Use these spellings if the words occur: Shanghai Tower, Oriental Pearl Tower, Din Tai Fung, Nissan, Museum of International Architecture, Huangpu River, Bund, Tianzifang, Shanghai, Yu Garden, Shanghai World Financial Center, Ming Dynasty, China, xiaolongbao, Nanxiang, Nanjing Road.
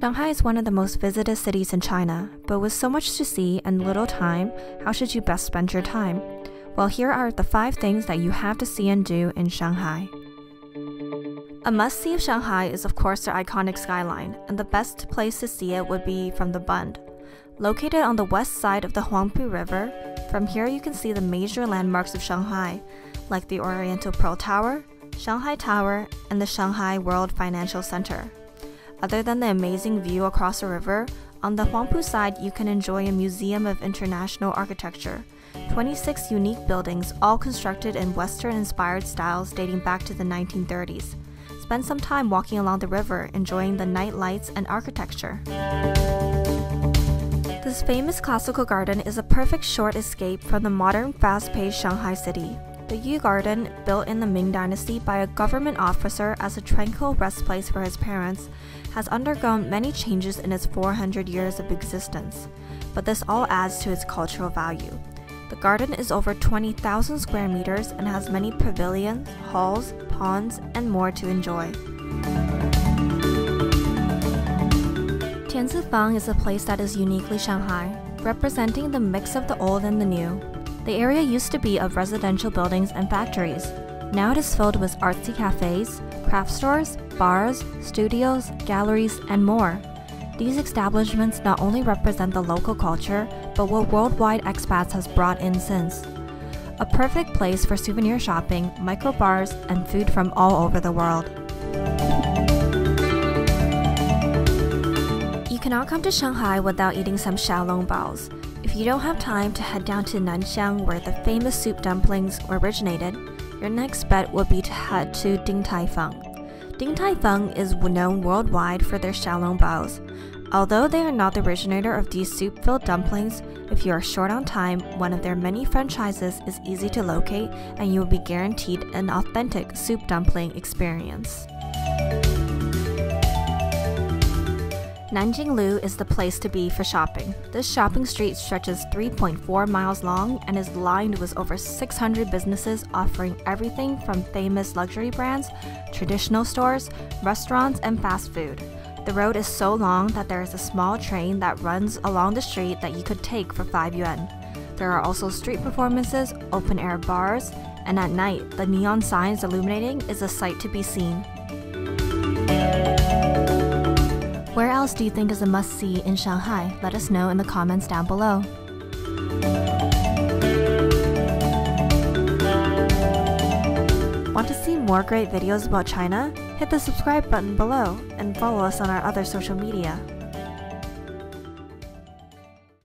Shanghai is one of the most visited cities in China, but with so much to see and little time, how should you best spend your time? Well, here are the 5 things that you have to see and do in Shanghai. A must-see of Shanghai is of course their iconic skyline, and the best place to see it would be from the Bund. Located on the west side of the Huangpu River, from here you can see the major landmarks of Shanghai, like the Oriental Pearl Tower, Shanghai Tower, and the Shanghai World Financial Center. Other than the amazing view across the river, on the Huangpu side you can enjoy a Museum of International Architecture, 26 unique buildings all constructed in Western-inspired styles dating back to the 1930s. Spend some time walking along the river, enjoying the night lights and architecture. This famous classical garden is a perfect short escape from the modern, fast-paced Shanghai city. The Yu Garden, built in the Ming Dynasty by a government officer as a tranquil rest place for his parents, has undergone many changes in its 400 years of existence, but this all adds to its cultural value. The garden is over 20,000 square meters and has many pavilions, halls, ponds, and more to enjoy. Tianzifang is a place that is uniquely Shanghai, representing the mix of the old and the new. The area used to be of residential buildings and factories. Now it is filled with artsy cafes, craft stores, bars, studios, galleries, and more. These establishments not only represent the local culture, but what worldwide expats has brought in since. A perfect place for souvenir shopping, microbars, and food from all over the world. You cannot come to Shanghai without eating some xiaolongbaos. If you don't have time to head down to Nanxiang, where the famous soup dumplings originated, your next bet would be to head to Din Tai Fung. Din Tai Fung is known worldwide for their xiaolongbaos. Although they are not the originator of these soup-filled dumplings, if you are short on time, one of their many franchises is easy to locate and you will be guaranteed an authentic soup dumpling experience. Nanjing is the place to be for shopping. This shopping street stretches 3.4 miles long and is lined with over 600 businesses offering everything from famous luxury brands, traditional stores, restaurants, and fast food. The road is so long that there is a small train that runs along the street that you could take for 5 yuan. There are also street performances, open-air bars, and at night, the neon signs illuminating is a sight to be seen. Where else do you think is a must-see in Shanghai? Let us know in the comments down below. Want to see more great videos about China? Hit the subscribe button below and follow us on our other social media.